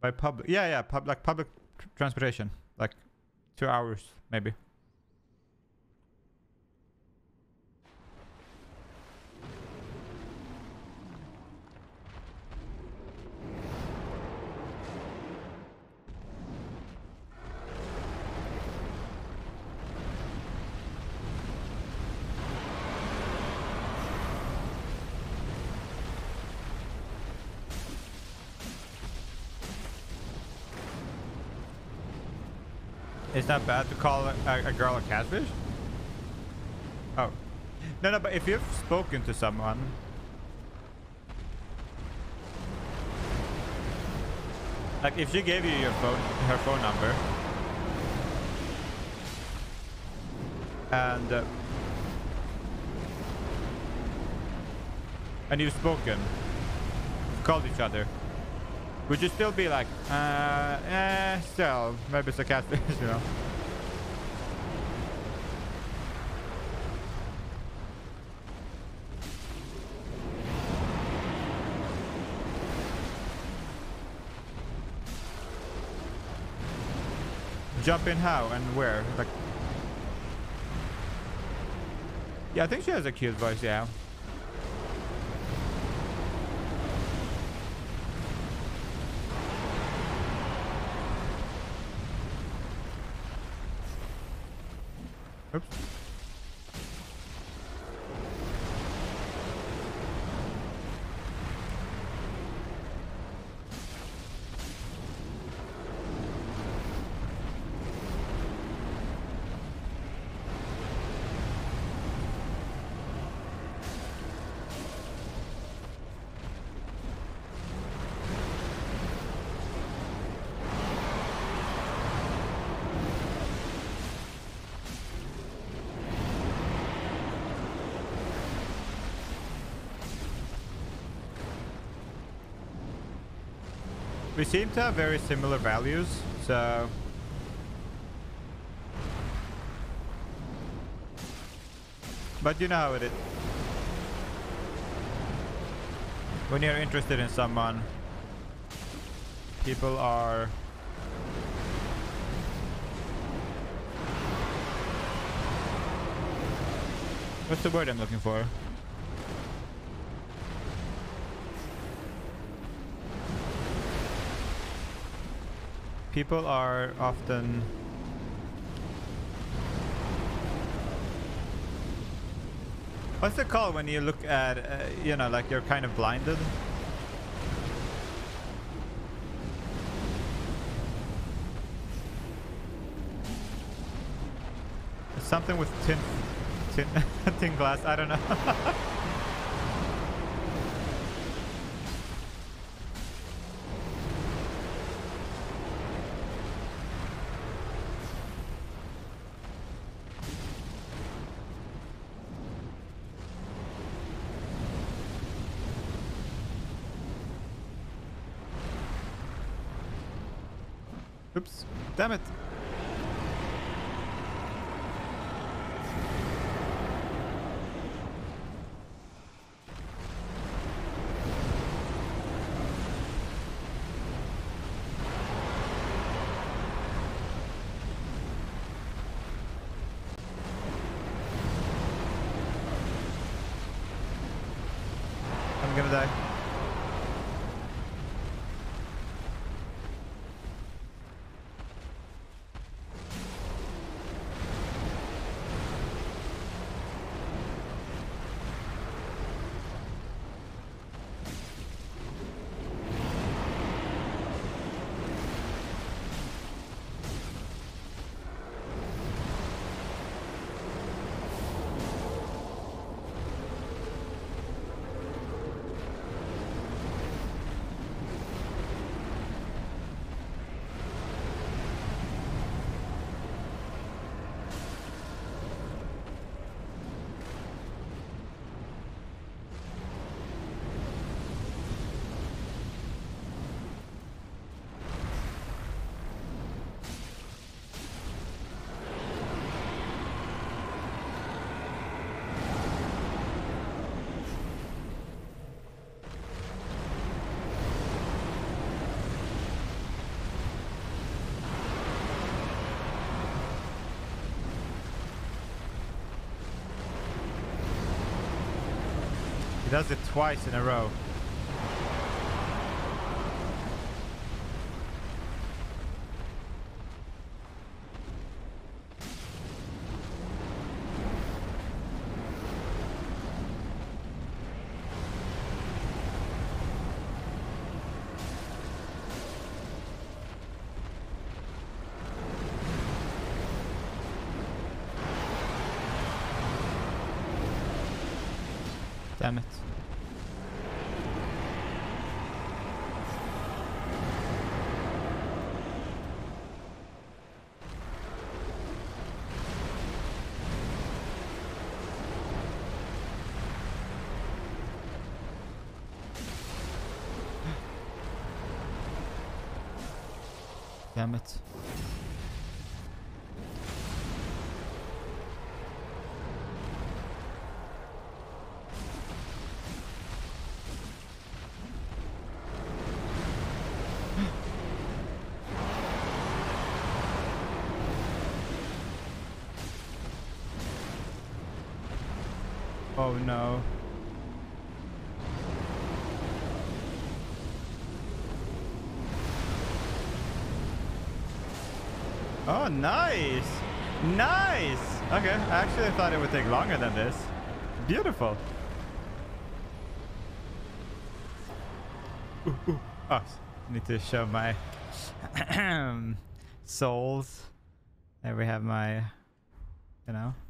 By public, like public transportation, like 2 hours maybe. It's not bad to call a girl a catfish? Oh. No, but if you've spoken to someone... Like, if she gave you your phone, her phone number... And you've spoken. You've called each other. Would you still be like, so maybe it's a catfish, you know? Jump in how and where? Like, yeah, I think she has a cute voice, yeah. We seem to have very similar values, so... But you know how it is. When you're interested in someone, people are... What's the word I'm looking for? People are often what's the call when you look at you know, like you're kind of blinded? It's something with tin glass, I don't know. Oops, damn it. I'm gonna die. He does it twice in a row. Damn it. Damn it. Oh no. Oh, nice! Nice! Okay, I actually thought it would take longer than this. Beautiful. Ooh. Oh, need to show my souls. There we have my, you know.